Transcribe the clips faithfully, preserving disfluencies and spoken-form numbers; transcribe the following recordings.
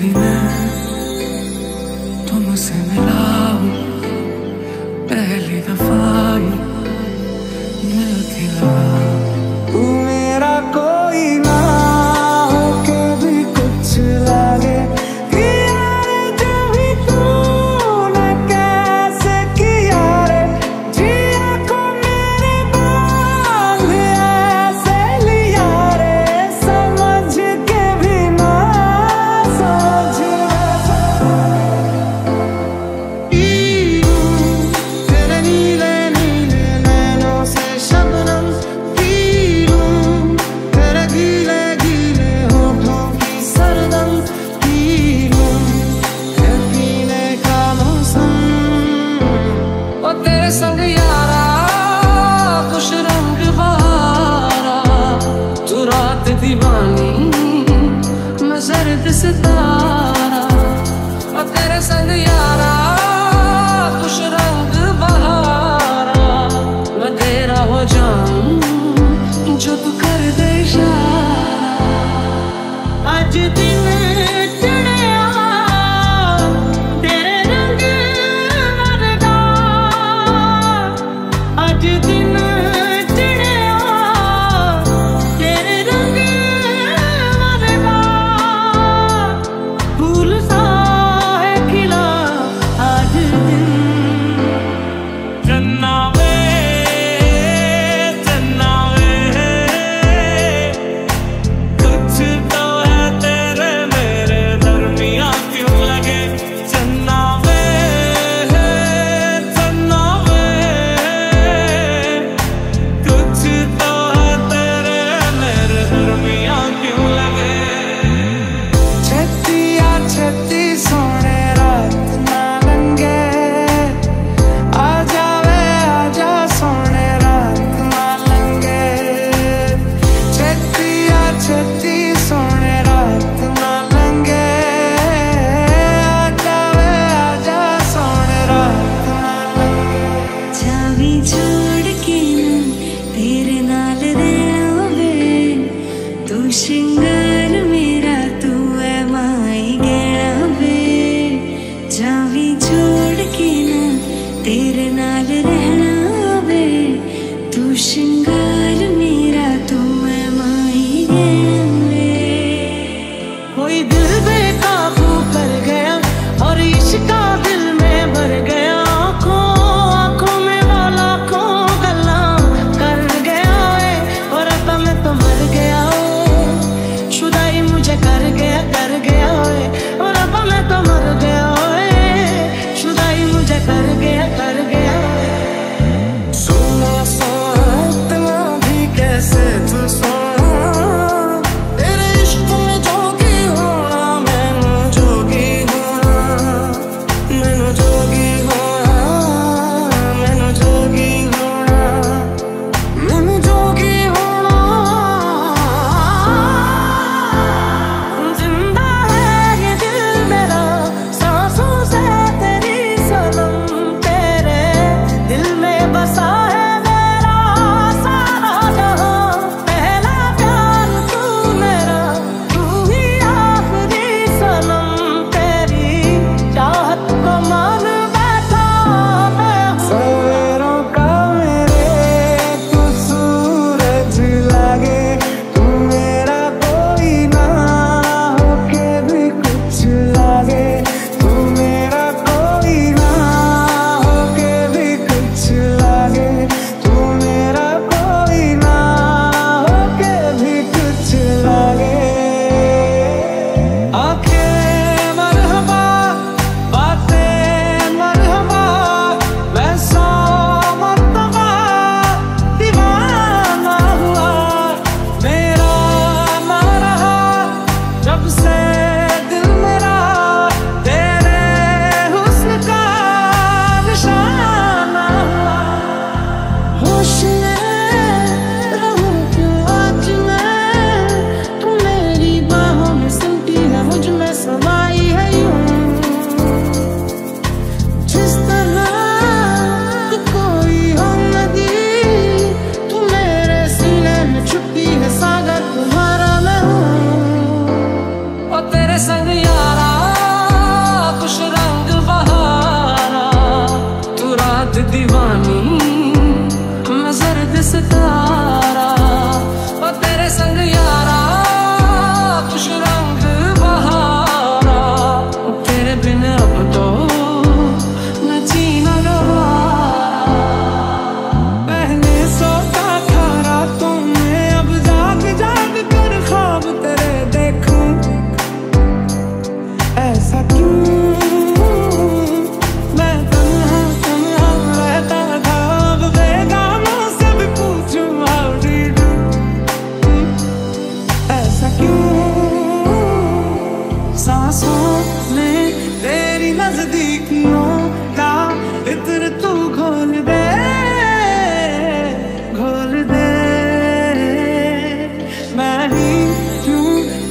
भी मैं तुमसे मिला हूँ, पहली दफा मिल के लगा तू मेरा कोई ना हो के भी कुछ लागे कि यार कभी तूने कैसे किया रे जिया को मेरे बांध ऐसे लिया रे समझ के भी ना समझ संग यारा कुछ रंग बारा तू रात दीवानी मैं जर्द सितारा और तेरे संग यारा कुछ रंग बहारा मैं तेरा हो जाऊं जो तू कर दे इशारा आज दिन शिंगार मेरा तू है माई गया वे जावी छोड़ के ना तेरे नाल रहना वे तू शिंगार मेरा तू है माई गया वे कोई दिल बेकाबू कर गया और इश्का दिल में भर गया आँखों आँखों में वाला को गला कर गया वे और अब मैं तो मर गया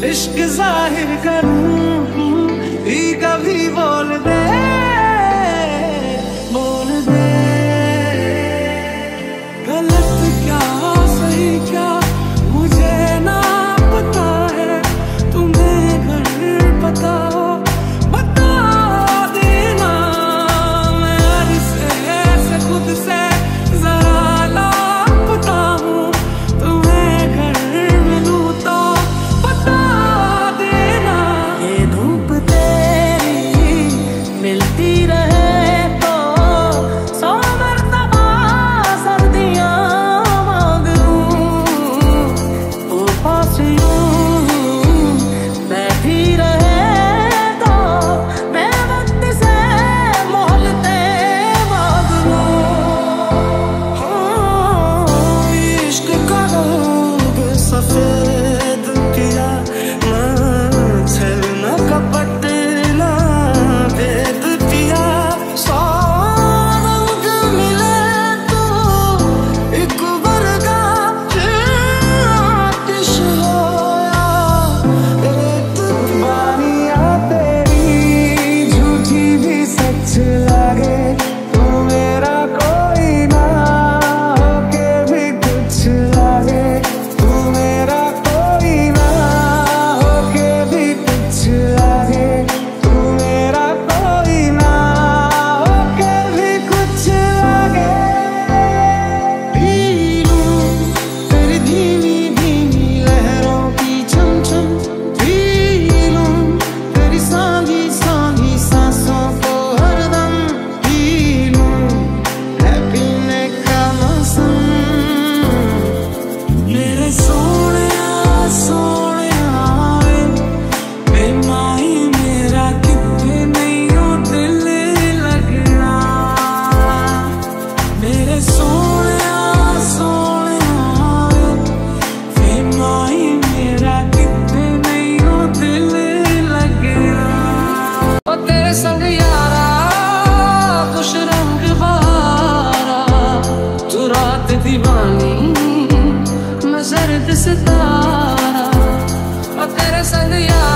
इश्क जाहिर करूं भी कभी बोल दे बोल दे गलत क्या सही क्या मुझे ना पता है तुम्हें घर पता हो बता देना मैं इससे से खुद से दीवानी मैं जर्द सितारा और तेरे संग यारा।